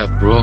up, bro.